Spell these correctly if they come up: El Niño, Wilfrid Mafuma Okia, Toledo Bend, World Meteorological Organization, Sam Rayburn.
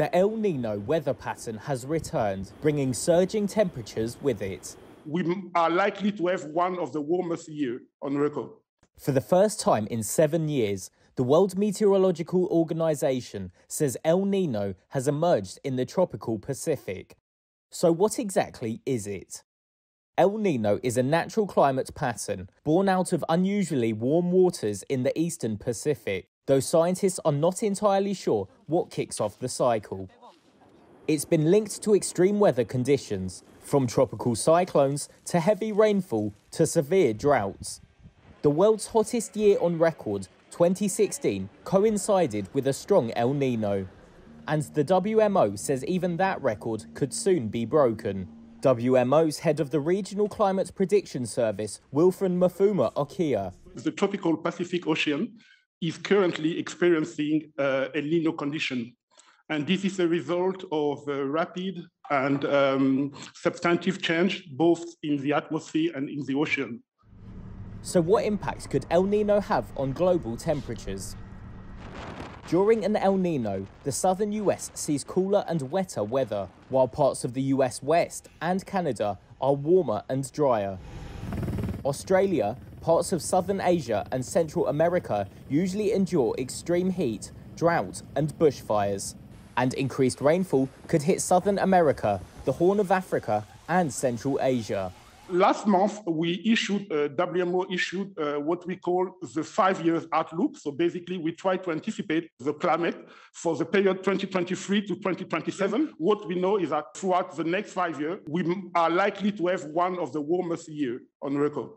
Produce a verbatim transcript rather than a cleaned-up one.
The El Nino weather pattern has returned, bringing surging temperatures with it. We are likely to have one of the warmest years on record. For the first time in seven years, the World Meteorological Organization says El Nino has emerged in the tropical Pacific. So what exactly is it? El Nino is a natural climate pattern born out of unusually warm waters in the eastern Pacific, though scientists are not entirely sure what kicks off the cycle. It's been linked to extreme weather conditions, from tropical cyclones to heavy rainfall to severe droughts. The world's hottest year on record, twenty sixteen, coincided with a strong El Nino. And the W M O says even that record could soon be broken. W M O's head of the Regional Climate Prediction Service, Wilfrid Mafuma Okia. The tropical Pacific Ocean is currently experiencing uh, El Nino condition. And this is a result of uh, rapid and um, substantive change, both in the atmosphere and in the ocean. So what impact could El Nino have on global temperatures? During an El Nino, the southern U S sees cooler and wetter weather, while parts of the U S West and Canada are warmer and drier. Australia, parts of southern Asia and Central America usually endure extreme heat, drought and bushfires. And increased rainfall could hit southern America, the Horn of Africa and Central Asia. Last month, we issued, uh, W M O issued uh, what we call the five-year outlook. So basically, we try to anticipate the climate for the period twenty twenty-three to twenty twenty-seven. What we know is that throughout the next five years, we are likely to have one of the warmest years on record.